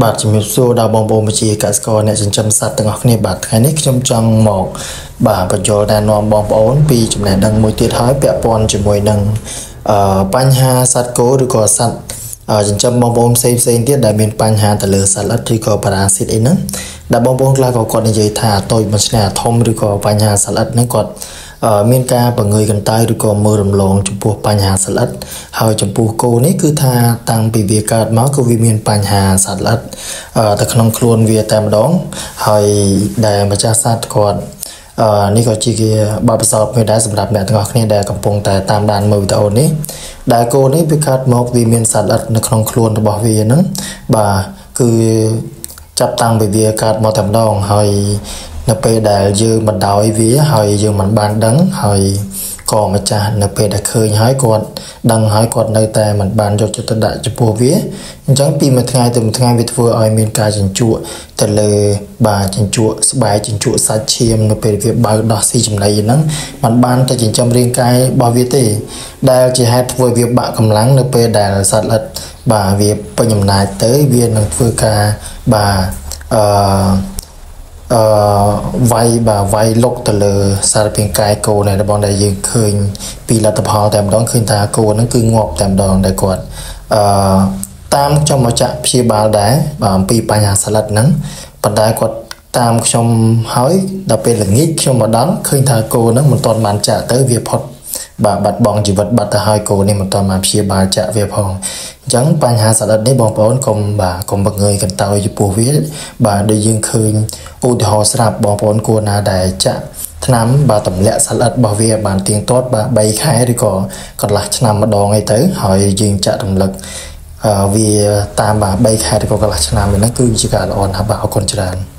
Bát miêu số đào bông bông chi cả score này chân chấm sát từng học này bát hay nick chấm trăng một bà và cho đàn non bông bốn vì chúng này đang mùi tiệt hói bẹp bòn chỉ mùi đang bánh ha sát cố được có sẵn chân chấm bông bông xây xây tiết đại miền bánh ha từ lửa sát lát thì có parasit ấy nữa đào bông bông là có con như vậy thả tôi mà là thông được có bánh ha sát lát nó còn miền ca và người gần tay được có mưa lồng lồng chụp buộc bánh hà sạt lật hơi chụp buộc cô nấy cứ tha tăng bị việc cạt máu của vì miền bánh hà sạt lật ta không luôn việc tam đón hơi để mà cha sát còn ní có chỉ kia ba bữa sau mới đã sập đạp mẹ ngọc này để cầm bông tại tam đàn mười đầu nấy đại cô nấy bị cạt máu vì miền sạt lật ta không luôn bỏ về nữa bà cứ chấp tăng bị việc cạt máu tam đón hơi nè đại dư mặt đói vía hồi dư mặt bàn đắng hồi còn mà cha nè đã khơi hái quạt đằng hái quạt nơi ta mặt bàn cho tôi đại cho bùa vía chẳng tìm một ngày về vừa ở miền ca chỉnh chùa từ lời bà chỉnh chùa bài chỉnh chùa sát chiêm nè việc bà đỏ xì chìm này nắng mặt bàn ta chỉnh chăm riêng cái bao vía tề đại chỉ hai vừa việc bạn cầm lắng nè đại sát lật bà việc bây nhầm này tới viên vừa ca bà vay bà vay lốc từ lờ xa bên cai cô này là bọn đại dương khơi vì là tập họ tạm đón khơi ta cô nó cứ ngọt tạm đòn đại quạt tam trong một trạm chia bà đá bà pi bà nhà salad nắng bà đại quạt tam trong hói đặc biệt là nghĩ trong mà đón khơi ta cô nó một toàn màn trả tới việc họ bà bật bọn chỉ vật bật hai cô nên một toàn màn chia bà trả về phòng chẳng bà nhà salad đấy bọn bọn cùng bà cùng một người cần tao giúp bù viết bà đại dương khơi u thì họ sẽ bỏ vốn của na đại trạng năm bà tẩm lệ sát lật bảo vệ bản tiếng tốt bà bay khai thì còn lại năm mà đo ngay tới hỏi dừng trạng động lực vì ta bà bay khai thì còn lại năm nó cứ chỉ cả là on bảo còn chưa